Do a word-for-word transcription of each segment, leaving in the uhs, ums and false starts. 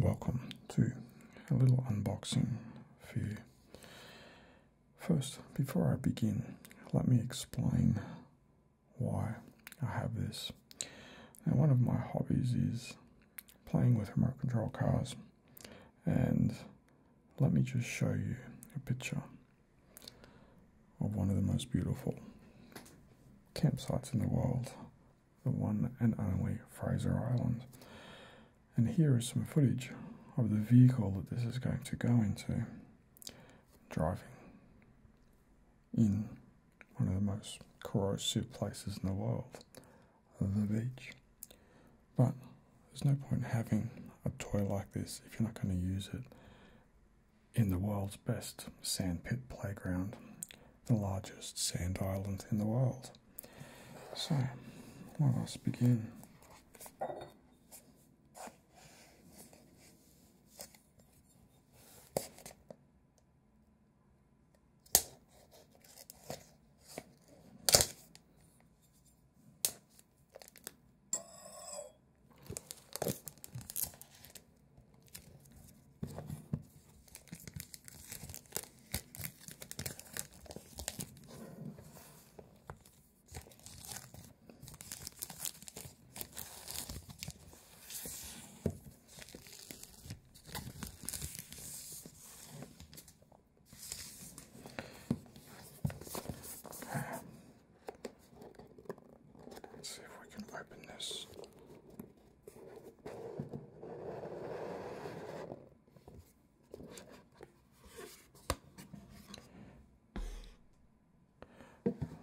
welcome to a little unboxing for you. First, before I begin, let me explain why I have this. Now, one of my hobbies is playing with remote control cars, and let me just show you a picture of one of the most beautiful campsites in the world, the one and only Fraser Island. And here is some footage of the vehicle that this is going to go into, driving in one of the most corrosive places in the world, the beach. But there's no point having a toy like this if you're not going to use it in the world's best sandpit playground, the largest sand island in the world. So, let us begin.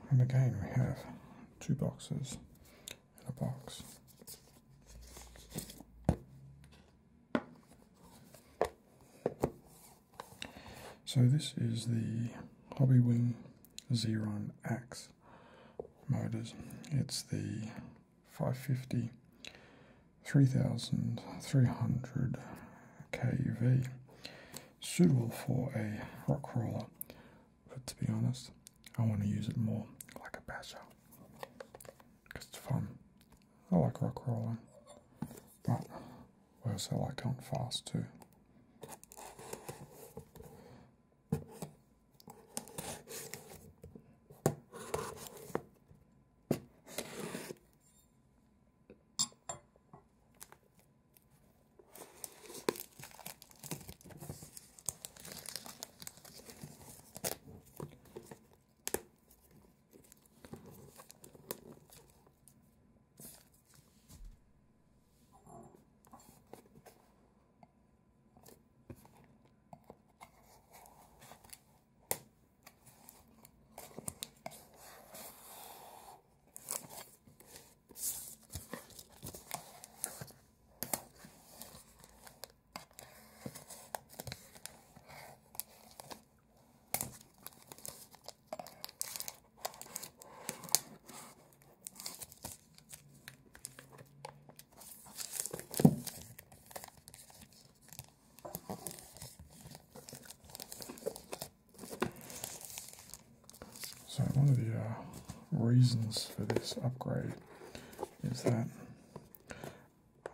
And again, we have two boxes in a box. So this is the Hobbywing Xerun Axe motors. It's the five fifty three thousand three hundred K U V, suitable for a rock crawler, but to be honest, I want to use it more like a basher, because it's fun. I like rock crawling, but I also like going fast too. So one of the uh, reasons for this upgrade is that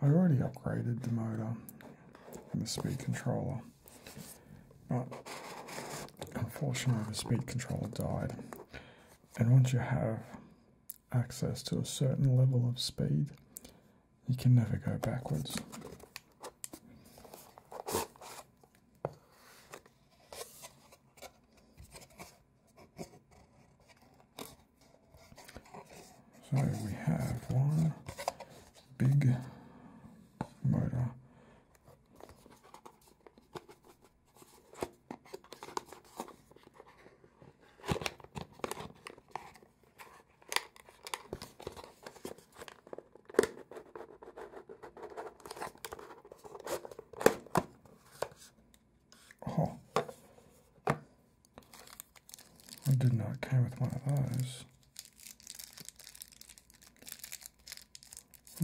I already upgraded the motor and the speed controller, but unfortunately the speed controller died. And once you have access to a certain level of speed, you can never go backwards. So we have one big motor . Oh, I did not come with one of those.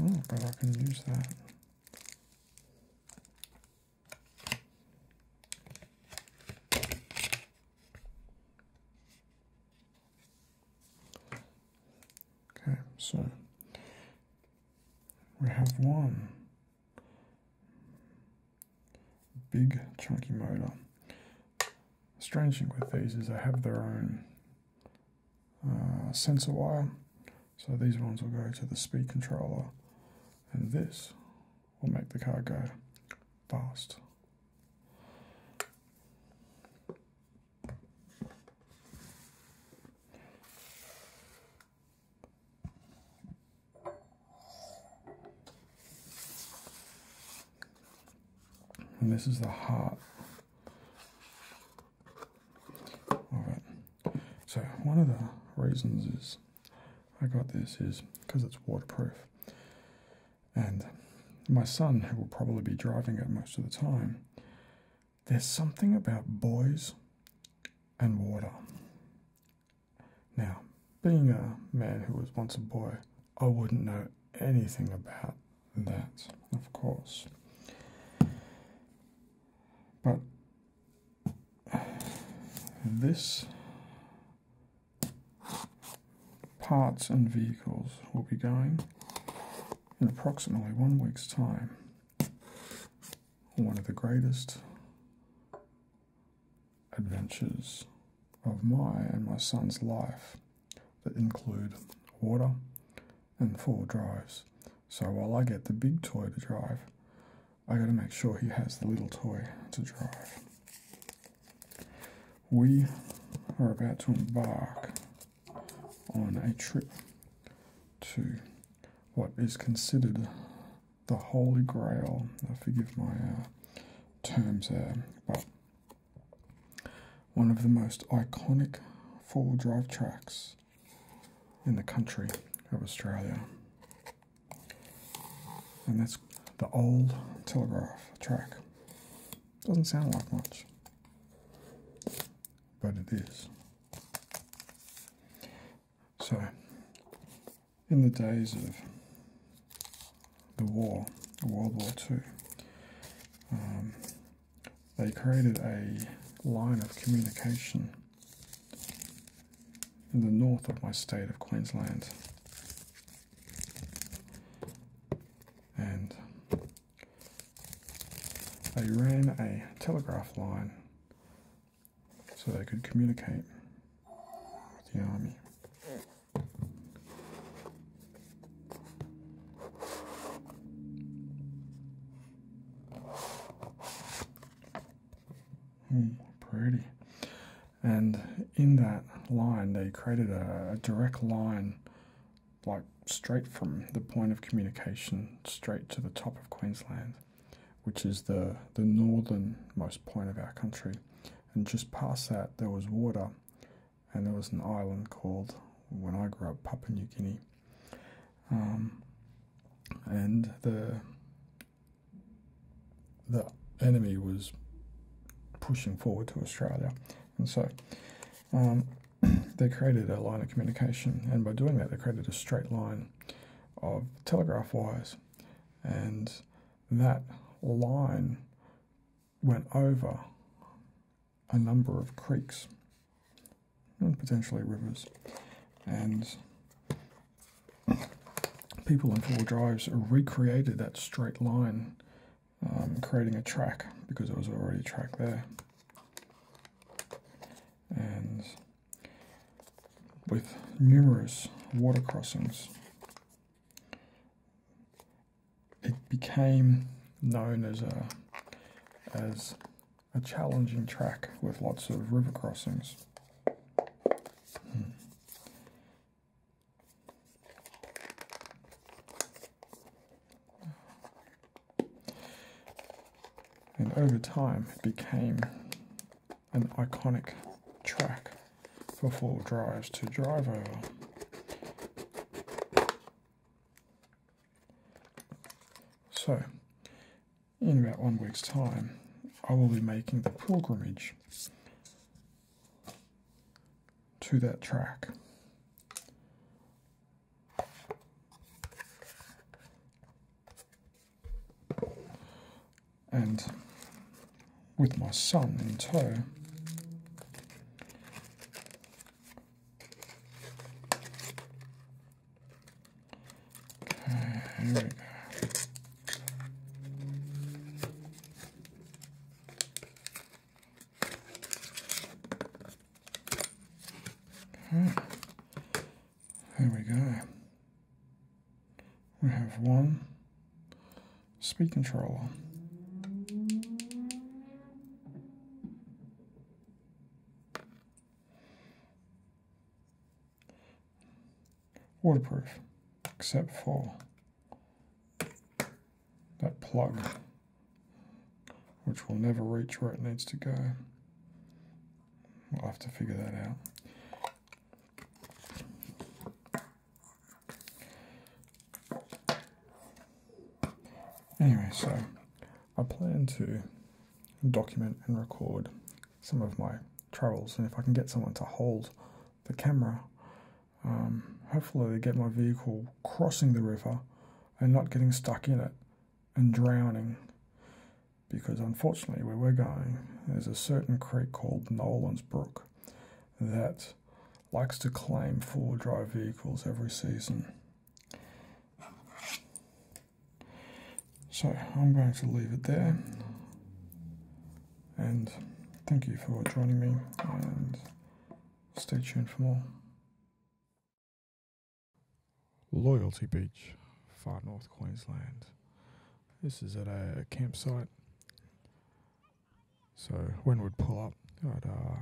Oh, but I can use that. Okay, so we have one big chunky motor. The strange thing with these is they have their own uh, sensor wire, so these ones will go to the speed controller, and this will make the car go fast. And this is the heart of it. So one of the reasons is I got this is because it's waterproof, and my son, who will probably be driving it most of the time, there's something about boys and water. Now, being a man who was once a boy, I wouldn't know anything about that, of course. But this parts and vehicles will be going in approximately one week's time on one of the greatest adventures of my and my son's life that include water and four drives. So while I get the big toy to drive, I gotta make sure he has the little toy to drive. We are about to embark on a trip to what is considered the Holy Grail. Now, forgive my uh, terms there, but one of the most iconic four-wheel drive tracks in the country of Australia. And that's the Old Telegraph Track. Doesn't sound like much, but it is. So, in the days of the war, World War Two, um, they created a line of communication in the north of my state of Queensland. And they ran a telegraph line so they could communicate with the army. Mm, pretty. And in that line, they created a, a direct line, like straight from the point of communication straight to the top of Queensland, which is the, the northernmost point of our country. And just past that, there was water, and there was an island called, when I grew up, Papua New Guinea. Um, and the, the enemy was pushing forward to Australia. And so um, they created a line of communication, and by doing that, they created a straight line of telegraph wires. And that line went over a number of creeks and potentially rivers, and people in four-wheel drives recreated that straight line, um, creating a track because there was already a track there. And with numerous water crossings, it became known as a as a challenging track with lots of river crossings. Hmm. And over time, it became an iconic track for four-wheel drives to drive over. So, in about one week's time, I will be making the pilgrimage to that track. And with my son in tow, okay, here we go. Speed control. Waterproof, except for that plug, which will never reach where it needs to go. We'll have to figure that out. Anyway, so I plan to document and record some of my travels, and if I can get someone to hold the camera, um, hopefully they get my vehicle crossing the river and not getting stuck in it and drowning, because unfortunately where we're going there's a certain creek called Nolan's Brook that likes to claim four drive vehicles every season. So I'm going to leave it there, and thank you for joining me, and stay tuned for more. Loyalty Beach, far north Queensland. This is at a campsite, so when we'd pull up I'd uh,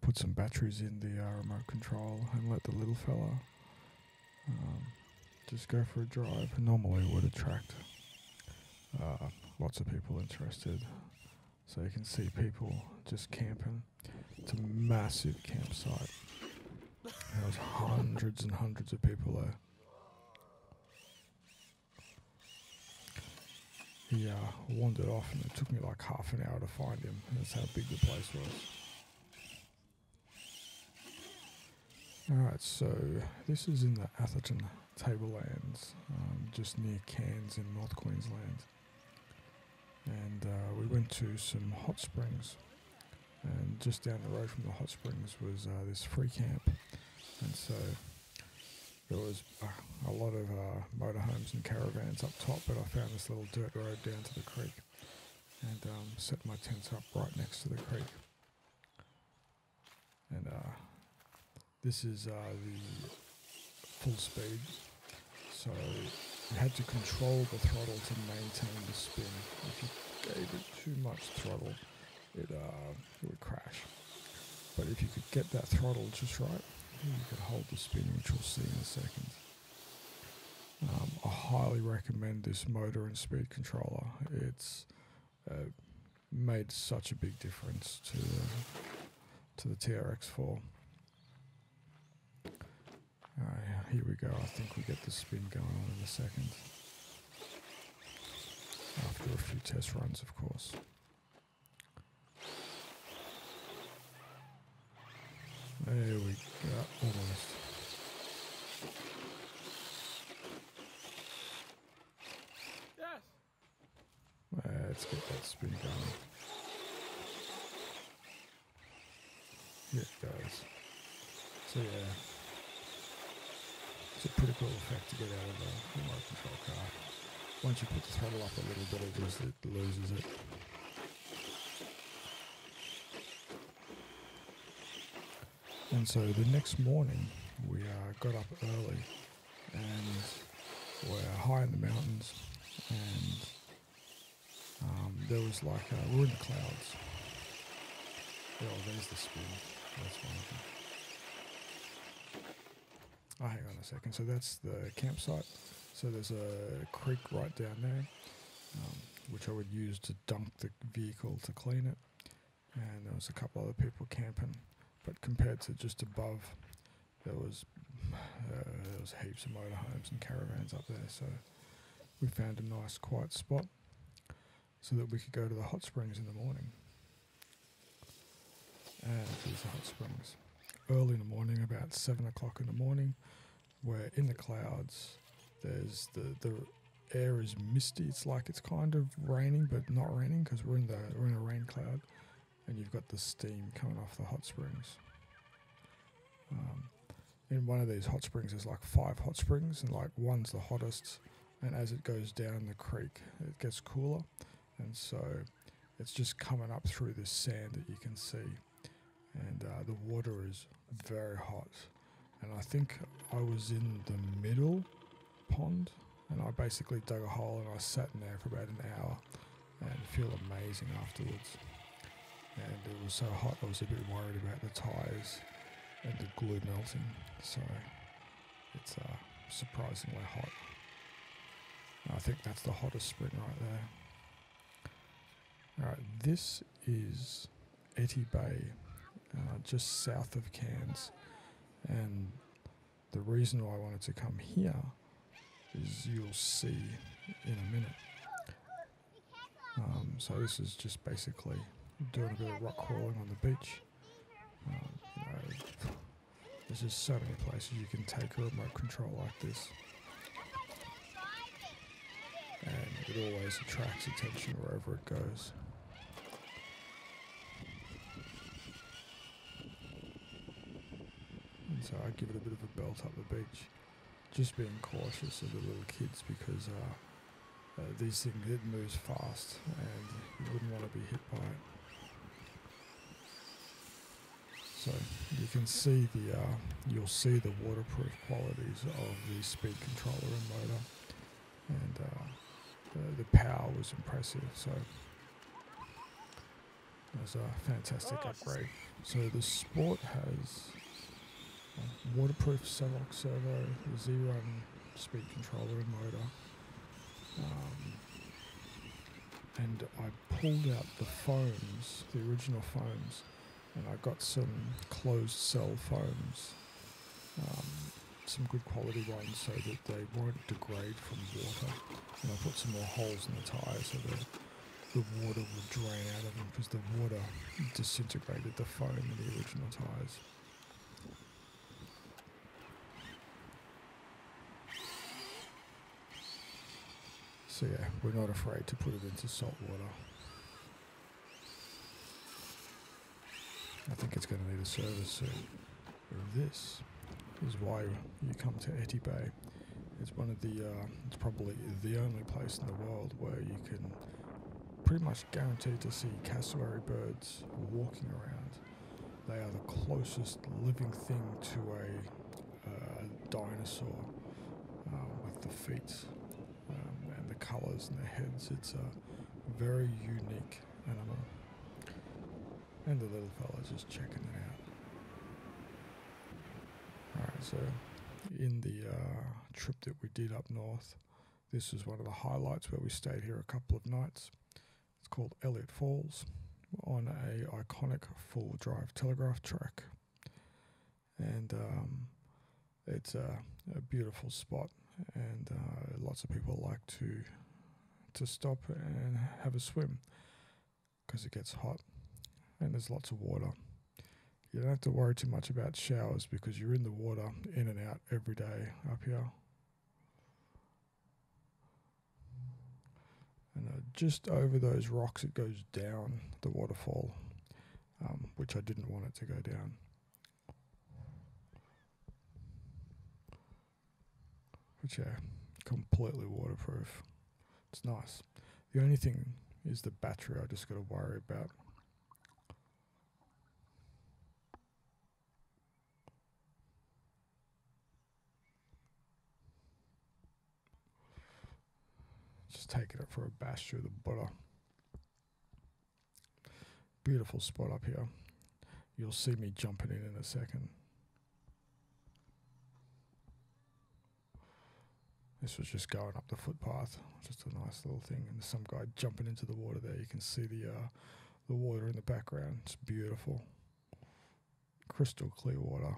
put some batteries in the uh, remote control and let the little fella um, just go for a drive. Normally would attract uh, lots of people interested. So you can see people just camping. It's a massive campsite. There was hundreds and hundreds of people there. He uh, wandered off and it took me like half an hour to find him. That's how big the place was. Alright, so this is in the Atherton Tablelands, um, just near Cairns in North Queensland, and uh, we went to some hot springs, and just down the road from the hot springs was uh, this free camp, and so there was uh, a lot of uh, motorhomes and caravans up top, but I found this little dirt road down to the creek and um, set my tent up right next to the creek. And uh, this is uh, the full speed, so you had to control the throttle to maintain the spin. If you gave it too much throttle, it, uh, it would crash. But if you could get that throttle just right, you could hold the spin, which we'll see in a second. Um, I highly recommend this motor and speed controller. It's uh, made such a big difference to uh, to the T R X four. Alright, here we go. I think we get the spin going on in a second. After a few test runs, of course. There we go. Almost. Yes. Let's get that spin going. Here it goes. So yeah. It's a pretty cool effect to get out of a remote control car. Once you put the throttle up a little bit, it just it loses it. And so the next morning, we uh, got up early, and we're high in the mountains, and um, there was like, uh, we're in the clouds. Oh, there's the spin. That's one of them. Oh, hang on a second, so that's the campsite. So there's a creek right down there, um, which I would use to dunk the vehicle to clean it. And there was a couple other people camping, but compared to just above, there was, uh, there was heaps of motorhomes and caravans up there. So we found a nice quiet spot so that we could go to the hot springs in the morning. And there's the hot springs. Early in the morning, about seven o'clock in the morning, we're in the clouds. There's the the air is misty. It's like it's kind of raining, but not raining because we're in the we're in a rain cloud, and you've got the steam coming off the hot springs. Um, in one of these hot springs, there's like five hot springs, and like one's the hottest. And as it goes down the creek, it gets cooler, and so it's just coming up through this sand that you can see. And uh, the water is very hot, and I think I was in the middle pond and I basically dug a hole and I sat in there for about an hour and feel amazing afterwards. And it was so hot I was a bit worried about the tyres and the glue melting, so it's uh, surprisingly hot. And I think that's the hottest spring right there. Alright, this is Etty Bay, uh, just south of Cairns, and the reason why I wanted to come here is you'll see in a minute. Um, so this is just basically doing a bit of rock crawling on the beach. Um, you know, there's just so many places you can take a remote control like this, and it always attracts attention wherever it goes. And so I give it a bit of a belt up the beach, just being cautious of the little kids, because uh, uh, these things, it moves fast and you wouldn't want to be hit by it. So you can see the, uh, you'll see the waterproof qualities of the speed controller and motor, and uh, the, the power was impressive, so it was a fantastic oh, upgrade. So the Sport has waterproof Savoc servo, Xerun speed controller and motor, um, and I pulled out the foams, the original foams, and I got some closed cell foams, um, some good quality ones, so that they won't degrade from water, and I put some more holes in the tyre so that the water would drain out of them, because the water disintegrated the foam in the original tyres. So yeah, we're not afraid to put it into salt water. I think it's going to need a service soon. This is why you come to Etty Bay. It's one of the, uh, it's probably the only place in the world where you can pretty much guarantee to see cassowary birds walking around. They are the closest living thing to a uh, dinosaur uh, with the feet. Um, and the colours and the heads, it's a very unique animal. And the little fella's just checking it out. Alright, so in the uh, trip that we did up north, this was one of the highlights where we stayed here a couple of nights. It's called Elliot Falls, on a iconic four-wheel drive telegraph track. And um, it's a, a beautiful spot. And uh, lots of people like to to stop and have a swim, because it gets hot and there's lots of water. You don't have to worry too much about showers, because you're in the water in and out every day up here. And uh, just over those rocks it goes down the waterfall, um, which I didn't want it to go down, which are completely waterproof. It's nice. The only thing is the battery I just got to worry about. Just taking it for a bash through the butter. Beautiful spot up here. You'll see me jumping in in a second. This was just going up the footpath, just a nice little thing, and some guy jumping into the water there. You can see the uh, the water in the background. It's beautiful, crystal clear water,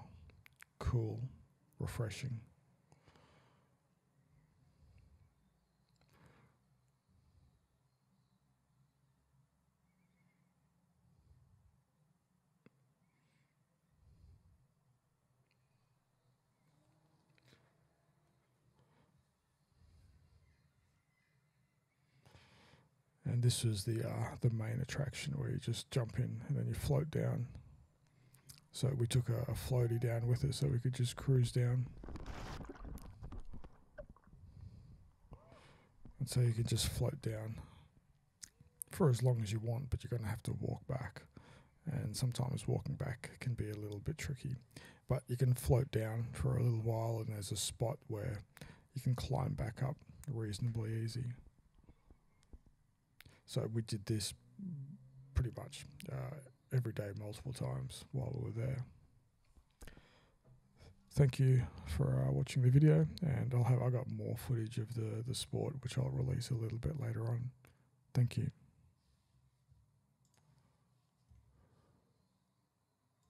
cool, refreshing. And this was the uh, the main attraction, where you just jump in and then you float down. So we took a, a floaty down with us so we could just cruise down. And so you can just float down for as long as you want, but you're going to have to walk back. And sometimes walking back can be a little bit tricky. But you can float down for a little while, and there's a spot where you can climb back up. reasonably easy. So we did this pretty much uh, every day, multiple times while we were there. Thank you for uh, watching the video, and I'll have I got more footage of the the sport, which I'll release a little bit later on. Thank you.